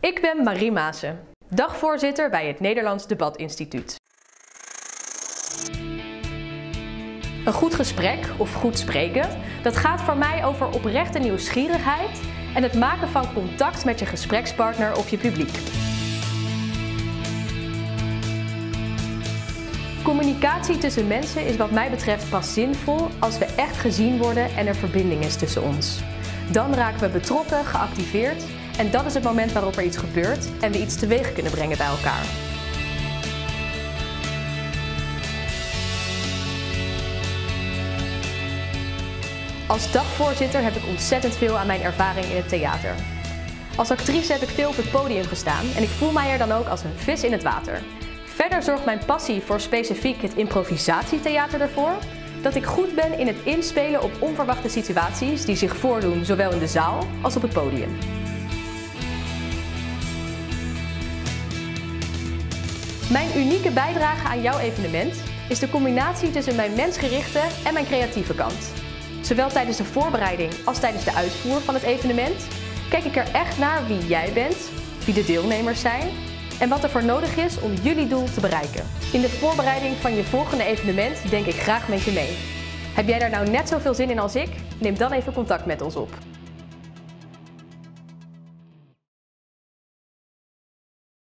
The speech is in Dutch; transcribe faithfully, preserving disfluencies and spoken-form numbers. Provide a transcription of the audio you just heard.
Ik ben Marie Maassen, dagvoorzitter bij het Nederlands Debat Instituut. Een goed gesprek of goed spreken, dat gaat voor mij over oprechte nieuwsgierigheid en het maken van contact met je gesprekspartner of je publiek. Communicatie tussen mensen is wat mij betreft pas zinvol als we echt gezien worden en er verbinding is tussen ons. Dan raken we betrokken, geactiveerd en dat is het moment waarop er iets gebeurt en we iets teweeg kunnen brengen bij elkaar. Als dagvoorzitter heb ik ontzettend veel aan mijn ervaring in het theater. Als actrice heb ik veel op het podium gestaan en ik voel mij er dan ook als een vis in het water. Verder zorgt mijn passie voor specifiek het improvisatietheater ervoor dat ik goed ben in het inspelen op onverwachte situaties die zich voordoen zowel in de zaal als op het podium. Mijn unieke bijdrage aan jouw evenement is de combinatie tussen mijn mensgerichte en mijn creatieve kant. Zowel tijdens de voorbereiding als tijdens de uitvoer van het evenement kijk ik er echt naar wie jij bent, wie de deelnemers zijn en wat er voor nodig is om jullie doel te bereiken. In de voorbereiding van je volgende evenement denk ik graag met je mee. Heb jij daar nou net zoveel zin in als ik? Neem dan even contact met ons op.